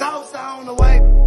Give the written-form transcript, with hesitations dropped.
South sound away.